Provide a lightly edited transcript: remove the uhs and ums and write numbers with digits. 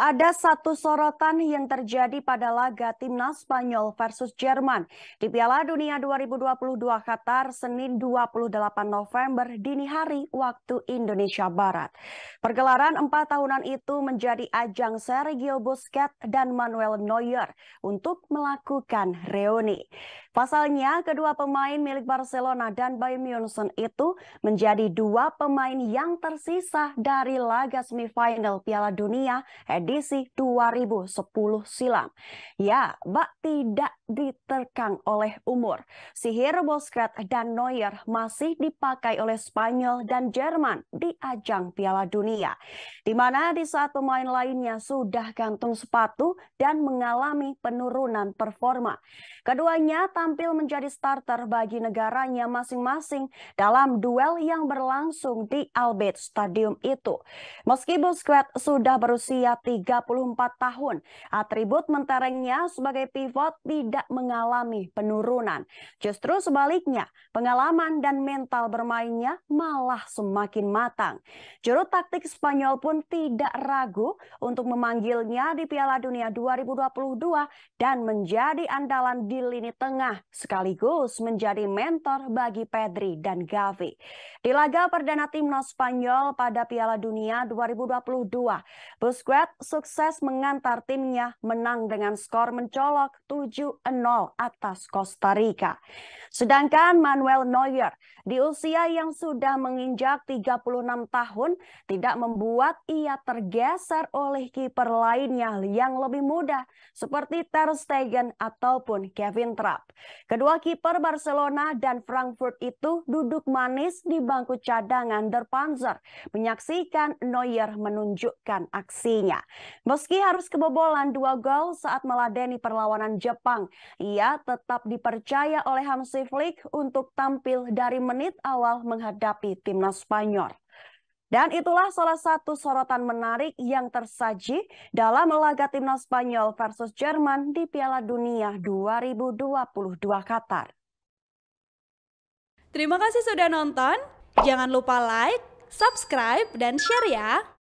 Ada satu sorotan yang terjadi pada laga timnas Spanyol versus Jerman di Piala Dunia 2022 Qatar Senin 28 November dini hari waktu Indonesia Barat. Pergelaran 4 tahunan itu menjadi ajang Sergio Busquets dan Manuel Neuer untuk melakukan reuni. Pasalnya, kedua pemain milik Barcelona dan Bayern Munchen itu menjadi 2 pemain yang tersisa dari laga semifinal Piala Dunia edisi 2010 silam. Ya, bak tidak diterkang oleh umur. Sihir Busquets dan Neuer masih dipakai oleh Spanyol dan Jerman di ajang Piala Dunia, di mana di saat pemain lainnya sudah gantung sepatu dan mengalami penurunan performa. Keduanya tampil menjadi starter bagi negaranya masing-masing dalam duel yang berlangsung di Albert Stadium itu. Meski Busquets sudah berusia 34 tahun, atribut menterengnya sebagai pivot tidak mengalami penurunan. Justru sebaliknya, pengalaman dan mental bermainnya malah semakin matang. Juru taktik Spanyol pun tidak ragu untuk memanggilnya di Piala Dunia 2022 dan menjadi andalan di lini tengah sekaligus menjadi mentor bagi Pedri dan Gavi. Di laga perdana timnas Spanyol pada Piala Dunia 2022, Busquets sukses mengantar timnya menang dengan skor mencolok 7-0 atas Kosta Rika. Sedangkan Manuel Neuer di usia yang sudah menginjak 36 tahun tidak membuat ia tergeser oleh kiper lainnya yang lebih muda seperti Ter Stegen ataupun Kevin Trapp. Kedua kiper Barcelona dan Frankfurt itu duduk manis di bangku cadangan Der Panzer menyaksikan Neuer menunjukkan aksi. Meski harus kebobolan 2 gol saat meladeni perlawanan Jepang, ia tetap dipercaya oleh Hansi Flick untuk tampil dari menit awal menghadapi timnas Spanyol. Dan itulah salah satu sorotan menarik yang tersaji dalam laga timnas Spanyol versus Jerman di Piala Dunia 2022 Qatar. Terima kasih sudah nonton. Jangan lupa like, subscribe, dan share ya!